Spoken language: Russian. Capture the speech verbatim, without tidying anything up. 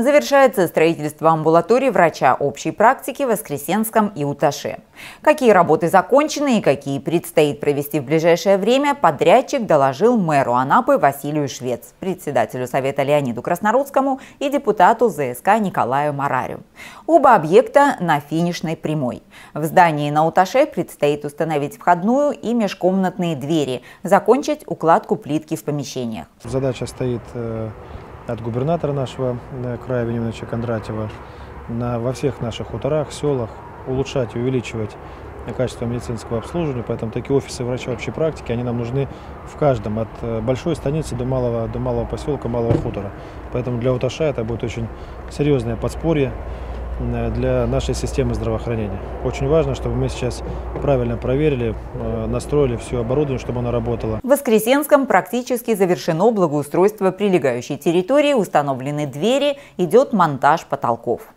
Завершается строительство амбулатории врача общей практики в Воскресенском и Уташе. Какие работы закончены и какие предстоит провести в ближайшее время, подрядчик доложил мэру Анапы Василию Швец, председателю совета Леониду Краснородскому и депутату ЗСК Николаю Марарю. Оба объекта на финишной прямой. В здании на Уташе предстоит установить входную и межкомнатные двери, закончить укладку плитки в помещениях. Задача стоит от губернатора нашего края Вениаминовича Кондратьева на, во всех наших хуторах, селах улучшать и увеличивать качество медицинского обслуживания. Поэтому такие офисы врача общей практики, они нам нужны в каждом, от большой станицы до малого, до малого поселка, малого хутора. Поэтому для Уташа это будет очень серьезное подспорье для нашей системы здравоохранения. Очень важно, чтобы мы сейчас правильно проверили, настроили все оборудование, чтобы оно работало. В Воскресенском практически завершено благоустройство прилегающей территории, установлены двери, идет монтаж потолков.